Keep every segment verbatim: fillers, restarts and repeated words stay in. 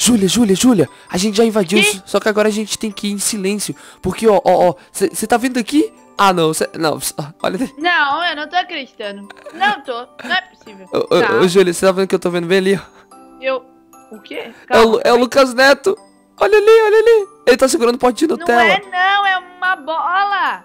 Julia, Julia, Julia, a gente já invadiu, que? Só que agora a gente tem que ir em silêncio, porque, ó, ó, ó, você tá vindo aqui? Ah, não, cê, não, olha... Não, eu não tô acreditando, não tô, não é possível. Ô, tá. ô, ô Julia, você tá vendo que eu tô vendo bem ali, ó? Eu, o quê? Calma, é o, é o Lucas Neto, olha ali, olha ali, ele tá segurando um pote de Nutella. Não é não, é uma bola.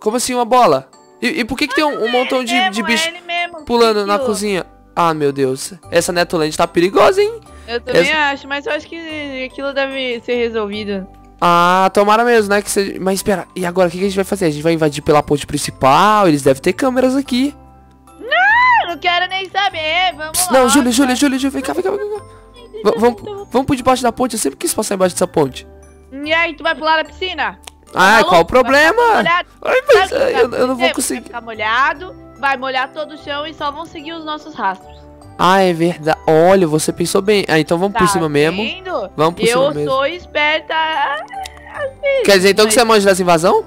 Como assim uma bola? E, e por que que ah, tem um, um montão de, mesmo, de bicho é mesmo, pulando na cozinha? Ah, meu Deus. Essa Netoland tá perigosa, hein? Eu também Essa... acho, mas eu acho que aquilo deve ser resolvido. Ah, tomara mesmo, né? Que você... Mas espera, e agora o que, que a gente vai fazer? A gente vai invadir pela ponte principal, eles devem ter câmeras aqui. Não, não quero nem saber, vamos Psst, lá. Não, Júlia, Júlia, Júlia, Júlia, vem cá, vem cá, vem cá. Vamos, vamos por debaixo da ponte, eu sempre quis passar embaixo dessa ponte. E aí, tu vai pular na piscina? Ah, qual o problema? Ai, mas eu, eu não vou conseguir. Vai ficar molhado, vai molhar todo o chão e só vão seguir os nossos rastros. Ah, é verdade. Olha, você pensou bem. Ah, então vamos tá por cima mesmo. Vamos por eu cima mesmo. Eu sou esperta. Assim, quer dizer, então, mas... que você manja dessa invasão?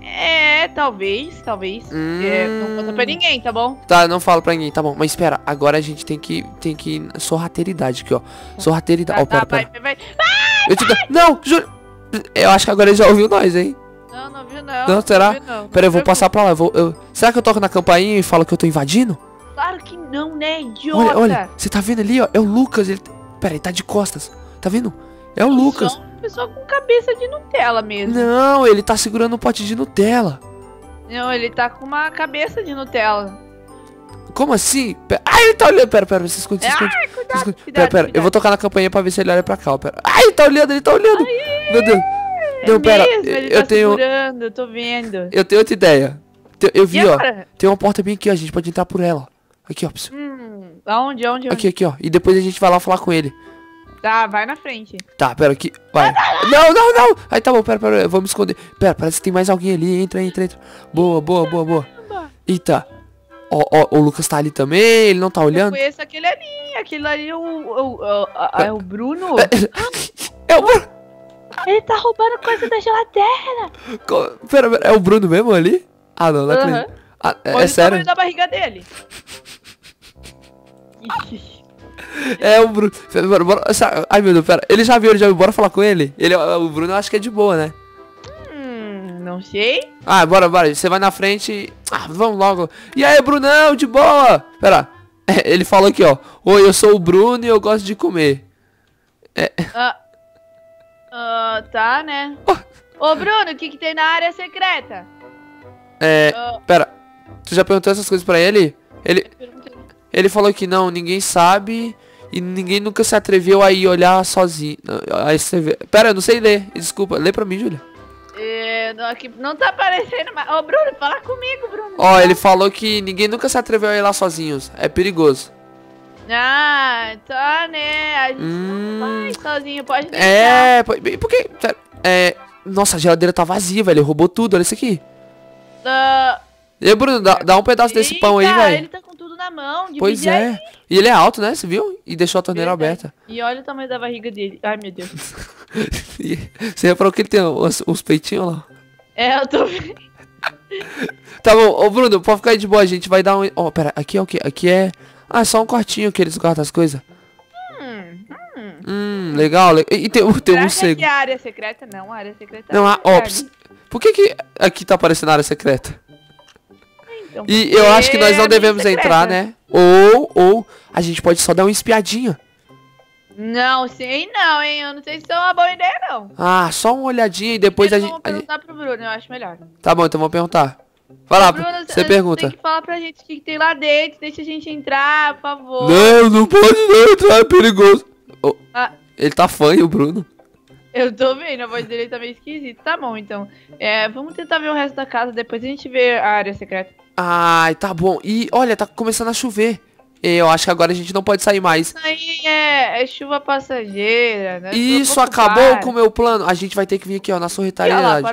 É, talvez, talvez. Hum... É, não conta pra ninguém, tá bom? Tá, não falo pra ninguém, tá bom. Mas espera, agora a gente tem que, tem que ir sorrateridade aqui, ó. Sorrateridade. Ó, tá, oh, tá, pera, pera. Vai, vai, vai. Eu te... vai. Não, juro. Eu acho que agora ele já ouviu nós, hein? Não, não ouviu não. Não, será? Peraí, eu vou passar pra lá. Eu vou, eu... Será que eu toco na campainha e falo que eu tô invadindo? Claro que não, né, idiota? Olha, olha, você tá vendo ali, ó? É o Lucas. Ele... Peraí, tá de costas. Tá vendo? É o eu Lucas. Sou uma pessoa com cabeça de Nutella mesmo. Não, ele tá segurando um pote de Nutella. Não, ele tá com uma cabeça de Nutella. Como assim? Pera... Ai, ele tá olhando. Pera, pera, se esconde, se esconde. Ai, cuidado, se esconde. Cuidado, pera, pera, cuidado. Eu vou tocar na campainha pra ver se ele olha pra cá, ó. Pera. Ai, ele tá olhando, ele tá olhando. Ai. Meu Deus, é não, pera, mesmo, ele eu tá tenho... eu tô vendo. Eu tenho outra ideia. Eu vi, ó, tem uma porta bem aqui, ó, a gente pode entrar por ela. Aqui, ó. Hum, aonde, aonde, Aqui, onde? aqui, ó, e depois a gente vai lá falar com ele. Tá, vai na frente. Tá, pera, aqui, vai. Não, não, não. Aí tá bom, pera, pera, eu vou me esconder. Pera, parece que tem mais alguém ali, entra, entra, entra. Boa, boa, boa, boa. Eita. Ó, ó, o Lucas tá ali também, ele não tá olhando. Eu conheço aquele ali, aquele ali é o, o, o, a, é o Bruno. É o Bruno. Ele tá roubando coisa da geladeira. Pera, pera, é o Bruno mesmo ali? Ah, não, não uhum. acredito. Ah, é, olha é sério? Olha o tamanho da barriga dele. É o Bruno. Bora, bora. Ai, meu Deus, pera. Ele já viu, ele já viu. Bora falar com ele? Ele o Bruno, eu acho que é de boa, né? Hum, não sei. Ah, bora, bora. Você vai na frente. Ah, vamos logo. E aí, Brunão, de boa. Pera. Ele falou aqui, ó. Oi, eu sou o Bruno e eu gosto de comer. É... Ah. Uh, tá, né? Oh. Ô, Bruno, o que que tem na área secreta? É, uh. pera. Você já perguntou essas coisas pra ele? Ele ele falou que não, ninguém sabe e ninguém nunca se atreveu a ir olhar sozinho. Aí você vê... Pera, eu não sei ler. Desculpa, lê pra mim, Júlia. É, não, aqui não tá aparecendo mais. Ô, Bruno, fala comigo, Bruno. Ó, oh, ele falou que ninguém nunca se atreveu a ir lá sozinhos. É perigoso. Ah, tá, né? A gente hum, não vai sozinho, pode deixar. É, porque... É, nossa, a geladeira tá vazia, velho. Ele roubou tudo, olha isso aqui. Uh, e Bruno, dá, dá um pedaço eita, desse pão aí, velho. Ele tá com tudo na mão. Pois é. Aí. E ele é alto, né? Você viu? E deixou a torneira Verdade. aberta. E olha o tamanho da barriga dele. Ai, meu Deus. Você reparou que ele tem uns, uns peitinhos lá? É, eu tô vendo. Tá bom, ô Bruno, pode ficar aí de boa, a gente vai dar um... Ó, oh, pera, aqui é o quê? Aqui é... Ah, é só um quartinho que eles guardam as coisas. Hum, hum. hum legal, legal. E tem, tem um cego. É a área secreta? Não, a área secreta não, é a... Ó, por que que aqui tá aparecendo a área secreta? Então, e eu acho que nós não devemos entrar, né? Ou, ou, a gente pode só dar uma espiadinha. Não, sei não, hein? Eu não sei se é uma boa ideia, não. Ah, só uma olhadinha e depois a gente... Vamos perguntar pro Bruno, eu acho melhor. Tá bom, então vamos perguntar. Vai lá, Bruno, você pergunta. Tem que falar pra gente o que tem lá dentro, deixa a gente entrar, por favor. Não, não pode não entrar, é perigoso. Oh, ah. Ele tá fanho, o Bruno. Eu tô vendo, a voz dele tá meio esquisita. Tá bom, então. É, vamos tentar ver o resto da casa, depois a gente vê a área secreta. Ai, tá bom. E olha, tá começando a chover. Eu acho que agora a gente não pode sair mais. Isso aí é, é chuva passageira, né? Isso acabou com o meu plano. A gente vai ter que vir aqui, ó, na sorrateridade.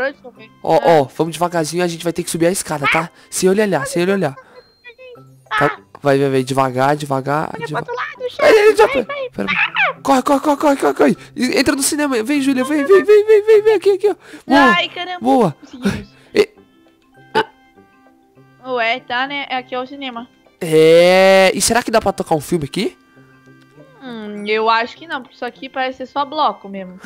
Ó, ó, vamos devagarzinho. A gente vai ter que subir a escada, ah, tá? Sem ele olhar, sem ele olhar. Ah, tá? Vai, vai, vai, devagar, devagar. Olha deva... pro outro lado, chefe. Ai, já... vai, vai. Pera, ah. Corre, corre, corre, corre, corre, corre. Entra no cinema. Vem, Júlia, vem, vem, vem, vem, vem, vem. Aqui, aqui, ó. Boa. Ai, caramba. Boa. E... Ah. Ué, tá, né? Aqui é o cinema. É... E será que dá pra tocar um filme aqui? Hum, eu acho que não, porque isso aqui parece ser só bloco mesmo.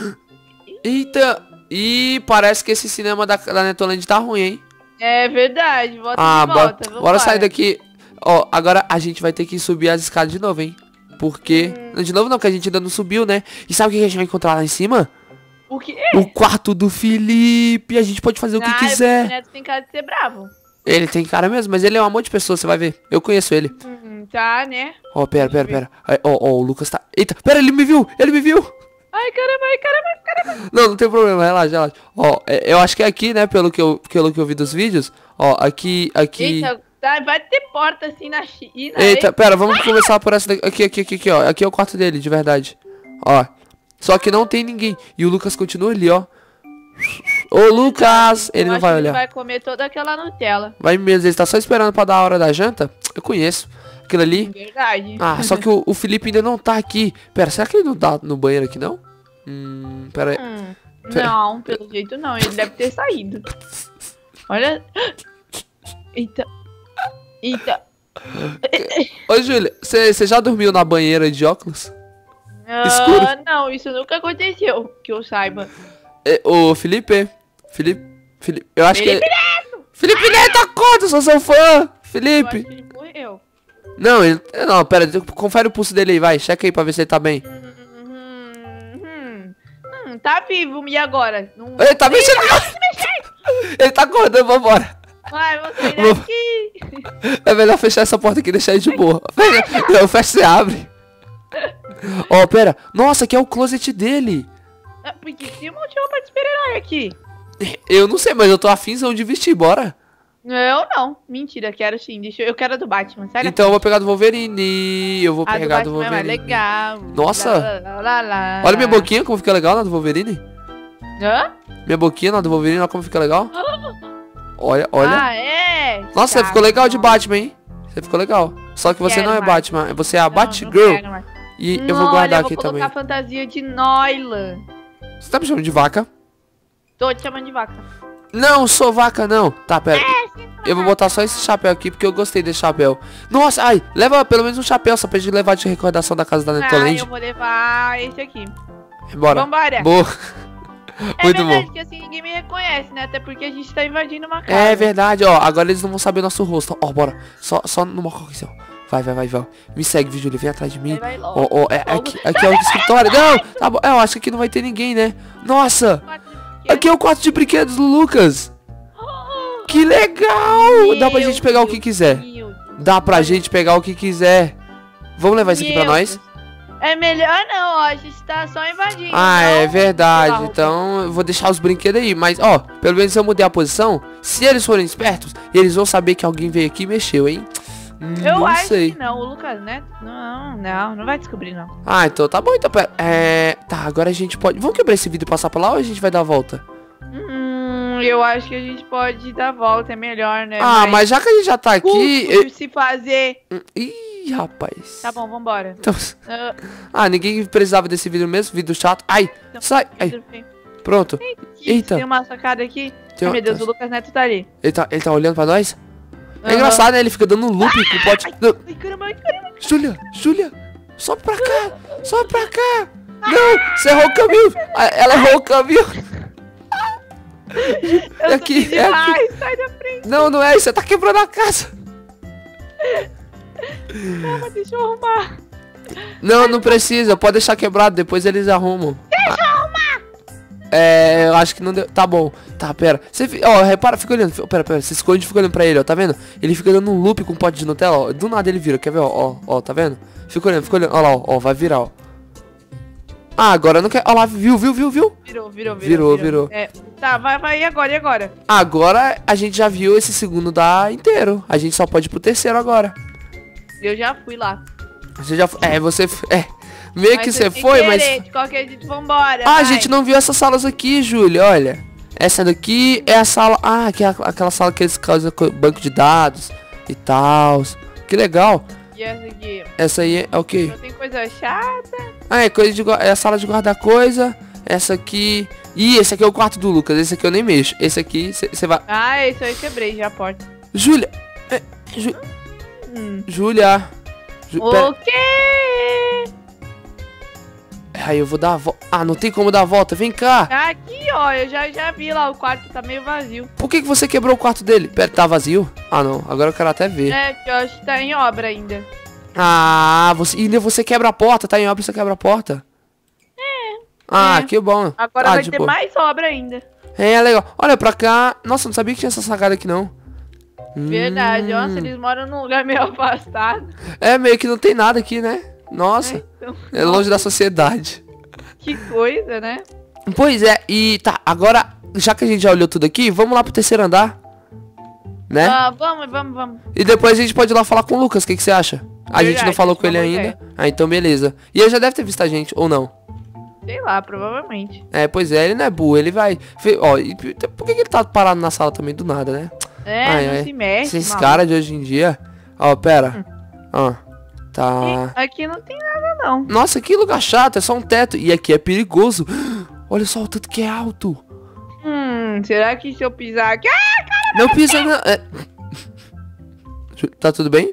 Eita! Ih, parece que esse cinema da, da Netoland tá ruim, hein? É verdade, volta ah, de volta. Bora, bora sair daqui. Ó, agora a gente vai ter que subir as escadas de novo, hein? Porque... Hum. De novo não, que a gente ainda não subiu, né? E sabe o que a gente vai encontrar lá em cima? O quê? O quarto do Felipe. A gente pode fazer o ah, que quiser. O Neto tem cara de ser bravo. Ele tem cara mesmo, mas ele é um amor de pessoa, você vai ver. Eu conheço ele. Uhum, tá, né? Ó, oh, pera, pera, pera. Ó, oh, oh, o Lucas tá... Eita, pera, ele me viu, ele me viu. Ai, caramba, ai, caramba, caramba. Não, não tem problema, relaxa, relaxa. Ó, oh, eu acho que é aqui, né, pelo que eu, pelo que eu vi dos vídeos. Ó, oh, aqui, aqui... Eita, vai ter porta assim na China. Eita, pera, vamos ah! começar por essa daqui. Aqui, aqui, aqui, aqui, ó. Aqui é o quarto dele, de verdade. Ó. Só que não tem ninguém. E o Lucas continua ali, ó. Ô, Lucas! Ele não vai olhar. Ele vai comer toda aquela Nutella. Vai mesmo, ele tá só esperando pra dar a hora da janta. Eu conheço. Aquilo ali. Verdade. Ah, só que o, o Felipe ainda não tá aqui. Pera, será que ele não tá no banheiro aqui, não? Hum, pera aí. Hum, não, pelo jeito não. Ele deve ter saído. Olha. Eita. Eita. Ô, Júlia, você já dormiu na banheira de óculos? Uh, Escuro? Não, isso nunca aconteceu, que eu saiba. É, ô, Felipe... Felipe, Felipe, eu acho Felipe que... Neto! Felipe Neto, acorda, sou seu fã! Felipe! Eu acho que ele morreu. Não, ele... Não, pera, confere o pulso dele aí, vai. Checa aí pra ver se ele tá bem. Hum, hum, hum, hum, tá vivo, e agora? Não... Ele tá mexendo! Ele tá acordando, vambora. Vai, vou sair daqui. É melhor fechar essa porta aqui e deixar ele de boa. Não, fecha e abre. Ó, oh, pera. Nossa, aqui é o closet dele. Por que tem um monte de roupa de super-herói aqui? Eu não sei, mas eu tô afinzão de vestir, bora. Eu não. Mentira, quero sim. Deixa eu... eu quero a do Batman, sério. Então eu vou pegar do Wolverine. Eu vou a pegar do, do Wolverine. É mais legal. Nossa. Lá, lá, lá, lá. Olha minha boquinha, como fica legal na do Wolverine. Hã? Minha boquinha na do Wolverine, olha como fica legal. Olha, olha. Ah, é? Nossa, tá, ficou legal de Batman, hein? Você ficou legal. Só que você quero não é Batman, Batman. Você é a não, Batgirl. Não quero, e não, eu vou guardar eu vou aqui também. Eu vou colocar fantasia de Noila. Você tá me chamando de vaca? Tô te chamando de vaca. Não, sou vaca não. Tá, pera. É, eu vou botar só esse chapéu aqui porque eu gostei desse chapéu. Nossa, ai, leva pelo menos um chapéu só pra gente levar de recordação da casa da Netoland. Ah, eu vou levar esse aqui. Bora. Vambora. Boa. É muito verdade bom. Que assim ninguém me reconhece, né? Até porque a gente tá invadindo uma casa. É verdade, ó. Agora eles não vão saber nosso rosto. Ó, bora. Só, só numa correção. Vai, vai, vai, vai. Me segue, vídeo, ele vem atrás de mim. Vai, vai logo, oh, oh, é, aqui, aqui é o escritório. Não, tá bom. Eu acho que aqui não vai ter ninguém, né? Nossa. Aqui é o quarto de brinquedos do Lucas. Oh, que legal. Meu, dá pra gente pegar Deus, o que quiser. Deus. Dá pra gente pegar o que quiser. Vamos levar isso aqui pra nós? É melhor não, ó. A gente tá só invadindo. Ah, então... é verdade. Então eu vou deixar os brinquedos aí. Mas, ó, pelo menos eu mudei a posição. Se eles forem espertos, eles vão saber que alguém veio aqui e mexeu, hein? Eu não acho sei. Que não, o Lucas Neto, não, não, não vai descobrir não. Ah, então tá bom, então pera, é, tá, agora a gente pode, vamos quebrar esse vidro e passar pra lá ou a gente vai dar a volta? Hum, eu acho que a gente pode dar a volta, é melhor, né? Ah, mas, mas já que a gente já tá aqui... Eu... se fazer... Ih, rapaz... Tá bom, vambora. Então... Uh... Ah, ninguém precisava desse vidro mesmo, vidro chato, ai, então, sai, ai, bem. Pronto. Eita. Tem uma sacada aqui, tem... ai, meu Deus, o Lucas Neto tá ali. Ele tá, ele tá olhando pra nós? É uhum. engraçado, né? Ele fica dando um loop ah, com o pote... Ai, caramba, ai, caramba. Julia, Julia, sobe pra cá, sobe pra cá. Não, você errou o caminho. Ela errou o caminho. É aqui, é aqui. Sai da frente. Não, não é, você tá quebrando a casa. Calma, deixa eu arrumar. Não, não precisa, pode deixar quebrado, depois eles arrumam. Deixa eu arrumar. É, eu acho que não deu... Tá bom. Tá, pera. Você, ó, repara, fica olhando. Pera, pera. Você esconde e fica olhando pra ele, ó. Tá vendo? Ele fica dando um loop com um pote de Nutella, ó. Do nada ele vira. Quer ver, ó? Ó, ó, tá vendo? Fica olhando, fica olhando. Ó lá, ó. ó vai virar, ó. Ah, agora não quer... Ó lá, viu, viu, viu, viu? Virou, virou, virou. Virou, virou. virou. É, tá, vai, vai. E agora, e agora? Agora a gente já viu esse segundo da inteiro. A gente só pode ir pro terceiro agora. Eu já fui lá. Você já foi... É, você... É... Meio mas que você foi, querer, mas... De qualquer jeito, vambora, ah, vai. A gente não viu essas salas aqui, Júlia, olha. Essa daqui é a sala... Ah, aqui é aquela sala que eles causam banco de dados e tal. Que legal. E essa aqui? Essa aí é o quê? Não tem coisa chata. Ah, é, coisa de, é a sala de guardar coisa. Essa aqui... Ih, esse aqui é o quarto do Lucas. Esse aqui eu nem mexo. Esse aqui, você vai... Ah, esse aí quebrei já a porta. Júlia... É, Ju... hum. Júlia... Ju... O quê? Aí eu vou dar a volta. Ah, não tem como dar a volta. Vem cá. Aqui, ó. Eu já, já vi lá. O quarto tá meio vazio. Por que, que você quebrou o quarto dele? Pera, tá vazio? Ah, não. Agora eu quero até ver. É, eu acho que tá em obra ainda. Ah, você... E você quebra a porta. Tá em obra, você quebra a porta. É. Ah, é. Que bom. Agora ah, vai ter boa. mais obra ainda. É, legal. Olha pra cá. Nossa, não sabia que tinha essa sacada aqui, não. Verdade. Hum. Nossa, eles moram num lugar meio afastado. É, meio que não tem nada aqui, né? Nossa, é, então... é longe da sociedade. Que coisa, né? Pois é, e tá, agora, já que a gente já olhou tudo aqui, vamos lá pro terceiro andar, né? Ah, vamos, vamos, vamos. E depois a gente pode ir lá falar com o Lucas, o que, que você acha? A Verdade, gente não falou com ele ainda. É. Ah, então beleza. E ele já deve ter visto a gente, ou não? Sei lá, provavelmente. É, pois é, ele não é burro, ele vai... Ó, e por que ele tá parado na sala também do nada, né? É, Ai, não é. se mexe, Esses caras de hoje em dia... Ó, pera. Ó. Hum. Ah. Tá. E aqui não tem nada não. Nossa, que lugar chato, é só um teto. E aqui é perigoso. Olha só o tanto que é alto. Hum, será que se eu pisar aqui... Ah, cara, não pisa não. É... Tá tudo bem?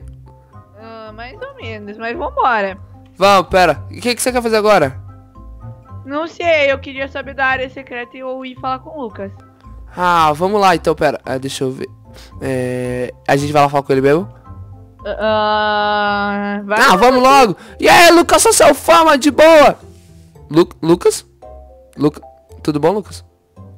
Uh, mais ou menos, mas vambora. Vamos, pera. O que, que você quer fazer agora? Não sei, eu queria saber da área secreta e eu ir falar com o Lucas. Ah, vamos lá então, pera. Ah, deixa eu ver. É... A gente vai lá falar com ele mesmo? Uh, vai ah, vamos logo. E aí, Lucas, sou seu fama de boa. Lu Lucas? Luca Tudo bom, Lucas?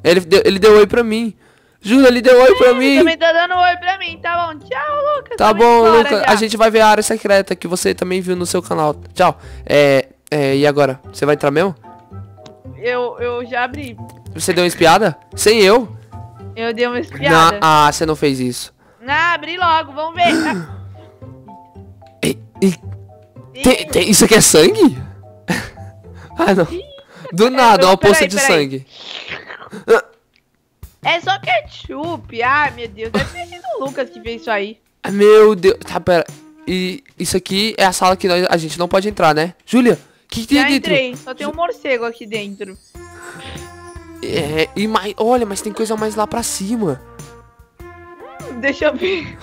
Ele deu, ele deu oi pra mim. Júlia, ele deu oi é, pra mim. Também tá dando oi pra mim, tá bom. Tchau, Lucas. Tá bom, Lucas. Já. A gente vai ver a área secreta que você também viu no seu canal. Tchau. É, é e agora? Você vai entrar mesmo? Eu, eu já abri. Você deu uma espiada? Sem eu? Eu dei uma espiada. Na ah, você não fez isso. Ah, abri logo, vamos ver. E... Tem, tem... Isso aqui é sangue? Ah, não. Do é, nada, uma poça de sangue. Aí. É só ketchup. Ah, meu Deus. Deve ter sido o Lucas que fez isso aí. Meu Deus. Tá, pera. E isso aqui é a sala que nós, a gente não pode entrar, né? Júlia, o que, que tem Já dentro? Entrei. Só tem um morcego aqui dentro. É, e mais... Olha, mas tem coisa mais lá pra cima. Hum, deixa eu ver.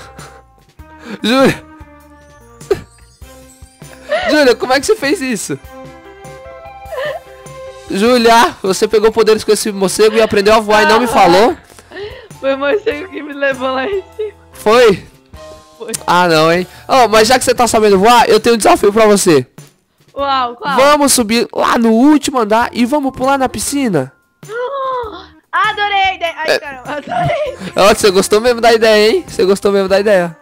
Júlia. Júlia, como é que você fez isso? Júlia, você pegou poderes com esse morcego e aprendeu a voar ah, e não me falou? Foi o morcego que me levou lá em cima. Foi? Foi. Ah, não, hein? Oh, mas já que você tá sabendo voar, eu tenho um desafio pra você. Uau, qual? Vamos subir lá no último andar e vamos pular na piscina. Ah, adorei! Ai, caramba, adorei! Oh, você gostou mesmo da ideia, hein? Você gostou mesmo da ideia.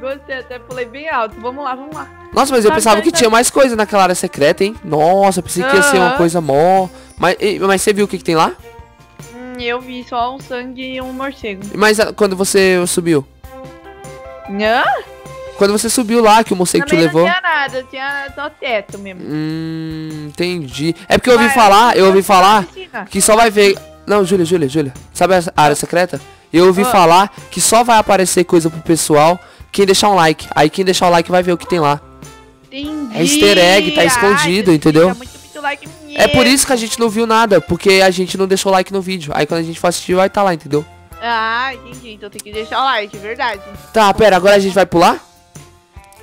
Gostei, até pulei bem alto. Vamos lá, vamos lá. Nossa, mas eu pensava que tinha mais coisa naquela área secreta, hein? Nossa, eu pensei que ia ser uma coisa mó... Mas, mas você viu o que, que tem lá? Hum, eu vi só um sangue e um morcego. Mas quando você subiu? Hã? Quando você subiu lá, que o morcego te levou? Não tinha nada, tinha só teto mesmo. Hum, entendi. É porque eu ouvi falar, eu ouvi falar que só vai ver... Não, Júlia, Júlia, Júlia. Sabe a área secreta? Eu ouvi falar que só vai aparecer coisa pro pessoal quem deixar um like. Aí quem deixar o like vai ver o que tem lá. Entendi. É easter egg, tá escondido, Ai, entendeu? Muito, muito like é por isso que a gente não viu nada, porque a gente não deixou like no vídeo. Aí quando a gente for assistir, vai estar tá lá, entendeu? Ah, entendi. Então tem que deixar o like, verdade. Tá, pera, agora a gente vai pular?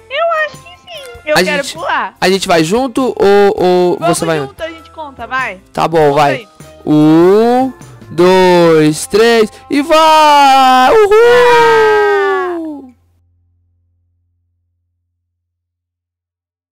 Eu acho que sim. Eu a quero gente, pular. A gente vai junto ou, ou Vamos você vai... Vamos junto, a gente conta, vai. Tá bom, Vamos vai. Aí. Um, dois, três e vai! Uhul! Ah!